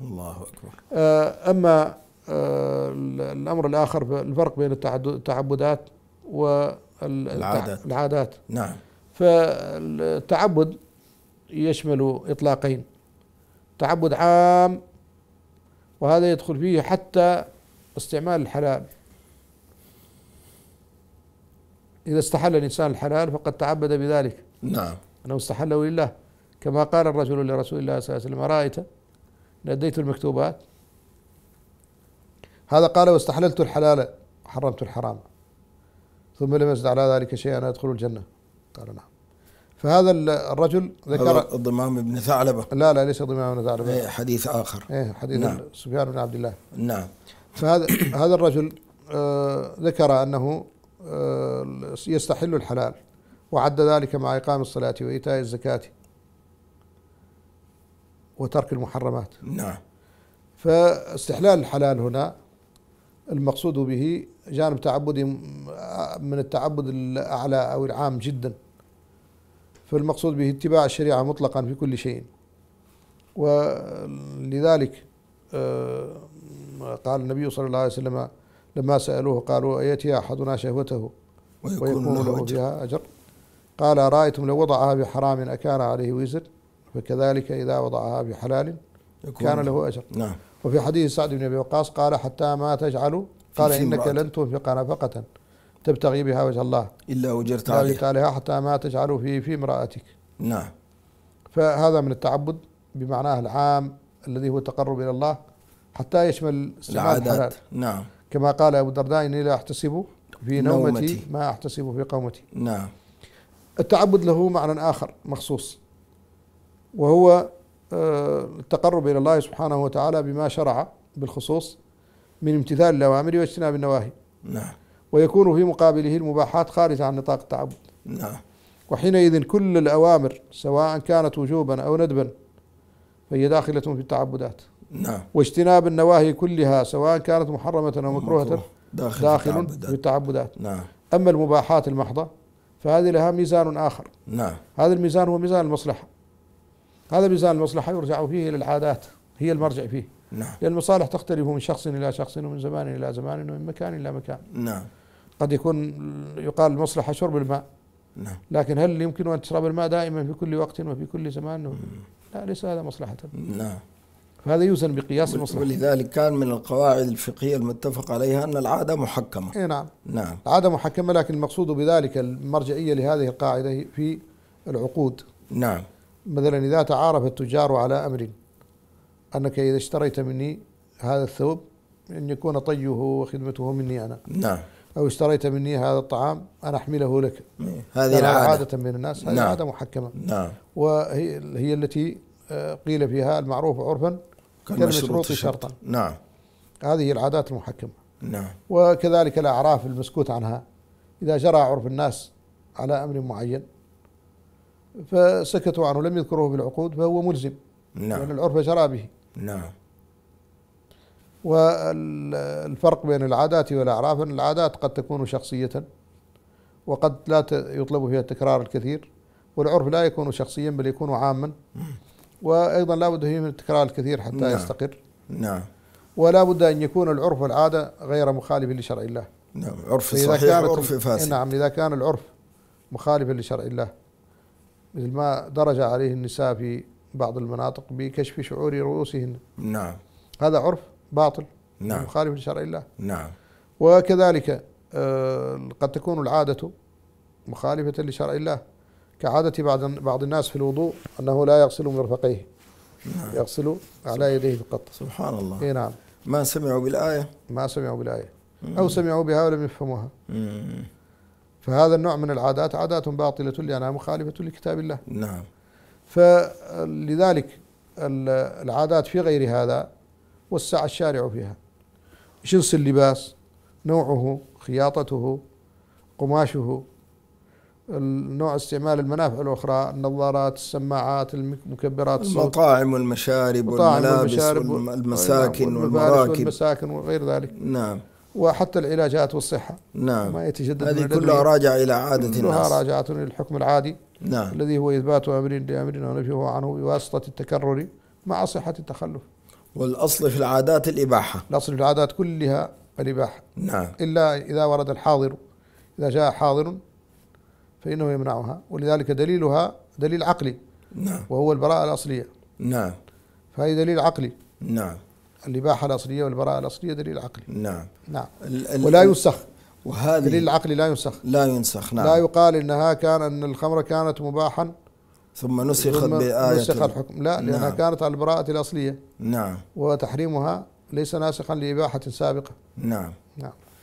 الله أكبر. أما الأمر الآخر الفرق بين التعبدات والعادات. نعم. فالتعبد يشمل إطلاقين، تعبد عام وهذا يدخل فيه حتى استعمال الحلال، إذا استحل الإنسان الحلال فقد تعبد بذلك. نعم. أنه استحله لله، كما قال الرجل لرسول الله صلى الله عليه وسلم: أرأيت إن أديت المكتوبات؟ هذا قال: واستحللت الحلال وحرمت الحرام، ثم لم يزد على ذلك شيئا أدخل الجنة. قال: نعم. فهذا الرجل ذكر الضمام بن ثعلبة. لا لا، ليس الضمام بن ثعلبة، إيه حديث آخر، إيه حديث. نعم. سفيان بن عبد الله. نعم. فهذا هذا الرجل ذكر أنه يستحل الحلال وعد ذلك مع إقام الصلاة وإيتاء الزكاة وترك المحرمات. نعم. فاستحلال الحلال هنا المقصود به جانب تعبدي من التعبد الأعلى أو العام جدا، فالمقصود به اتباع الشريعة مطلقا في كل شيء. ولذلك قال النبي صلى الله عليه وسلم لما سألوه قالوا: أيتي أحدنا شهوته ويكون له فيها أجر؟ قال: أرأيتم لو وضعها بحرام أكان عليه وزر، فكذلك إذا وضعها بحلال كان له أجر. نعم. وفي حديث سعد بن أبي وقاص قال: حتى ما تجعل، قال: إنك لن تنفق نفقة تبتغي بها وجه الله إلا أجرت عليها، حتى ما تجعل في امرأتك. نعم. فهذا من التعبد بمعناه العام الذي هو التقرب إلى الله، حتى يشمل العادات. نعم. كما قال أبو الدرداء: إني لا أحتسب في نومتي ما أحتسب في قومتي. نعم. التعبد له معنى آخر مخصوص، وهو التقرب إلى الله سبحانه وتعالى بما شرع بالخصوص من امتثال الأوامر واجتناب النواهي. نعم. ويكون في مقابله المباحات خارجة عن نطاق التعبد. نعم. وحينئذ كل الأوامر سواء كانت وجوبا أو ندبا فهي داخلة في التعبدات. نعم. واجتناب النواهي كلها سواء كانت محرمة أو مكروهة داخل في التعبدات. نعم. أما المباحات المحضة فهذه لها ميزان آخر. نعم. هذا الميزان هو ميزان المصلحة، هذا ميزان المصلحة يرجع فيه إلى العادات، هي المرجع فيه. نعم. لأن المصالح تختلف من شخص إلى شخص ومن زمان إلى زمان ومن مكان إلى مكان. نعم. قد يكون يقال المصلحة شرب الماء. نعم. لكن هل يمكن أن تشرب الماء دائما في كل وقت وفي كل زمان؟ لا، ليس هذا مصلحة. نعم. فهذا يوزن بقياس المصلحة. ولذلك كان من القواعد الفقهية المتفق عليها أن العادة محكمة. إيه نعم. نعم. العادة محكمة، لكن المقصود بذلك المرجعية لهذه القاعدة في العقود. نعم. مثلا إذا تعارف التجار على أمر، أنك إذا اشتريت مني هذا الثوب أن يكون طيه وخدمته مني أنا. نعم. أو اشتريت مني هذا الطعام أنا أحمله لك. هذه العادة من الناس، هذه عادة محكمة. نعم. وهي التي قيل فيها المعروف عرفا كالمشروط شرطا. نعم. هذه العادات المحكمة. نعم. وكذلك الأعراف المسكوت عنها، إذا جرى عرف الناس على أمر معين فسكتوا عنه لم يذكروه بالعقود فهو ملزم. نعم. لأن العرف جرى به. نعم. والفرق بين العادات والأعراف أن العادات قد تكون شخصية وقد لا يطلب فيها التكرار الكثير، والعرف لا يكون شخصيا بل يكون عاما، وأيضا لا بد فيه من التكرار الكثير حتى نعم. يستقر. نعم. ولا بد أن يكون العرف والعادة غير مخالف لشرع الله. نعم. عرف صحيح وعرف فاسد. نعم. إذا كان العرف مخالفا لشرع الله، مثل ما درج عليه النساء في بعض المناطق بكشف شعور رؤوسهن. نعم. هذا عرف باطل. نعم. مخالف لشرع الله. نعم. وكذلك قد تكون العادة مخالفة لشرع الله، كعادة بعض الناس في الوضوء أنه لا يغسل مرفقيه. نعم. يغسل على يديه فقط. سبحان الله. إيه نعم. ما سمعوا بالآية، ما سمعوا بالآية أو سمعوا بها ولم يفهموها. فهذا النوع من العادات عادات باطلة لأنها مخالفة لكتاب الله. نعم. فلذلك العادات في غير هذا وسع الشارع فيها، جنس اللباس، نوعه، خياطته، قماشه، نوع استعمال المنافع الأخرى، النظارات، السماعات، المكبرات الصوت، المطاعم والمشارب والملابس والمساكن والمراكب والمساكن وغير ذلك. نعم. وحتى العلاجات والصحة. نعم. ما يتجدد، هذه كلها راجعة إلى عادة الناس، كلها راجعة إلى الحكم العادي. نعم. الذي هو إثبات أمر لأمر ونفيه عنه بواسطة التكرر مع صحة التخلف. والاصل في العادات الاباحه. الاصل في العادات كلها الاباحه. نعم. الا اذا ورد الحاضر، اذا جاء حاضر فانه يمنعها، ولذلك دليلها دليل عقلي. نعم. وهو البراءه الاصليه. نعم. فهي دليل عقلي. نعم. الاباحه الاصليه والبراءه الاصليه دليل عقلي. نعم. نعم. ولا ينسخ. وهذا دليل العقل لا ينسخ. لا ينسخ. نعم. لا يقال انها كان ان الخمره كانت مباحا ثم نسخت بآية، نسخ الحكم، لا، لأنها نعم. كانت على البراءة الأصلية. نعم. وتحريمها ليس ناسخا لإباحة سابقة. نعم. نعم.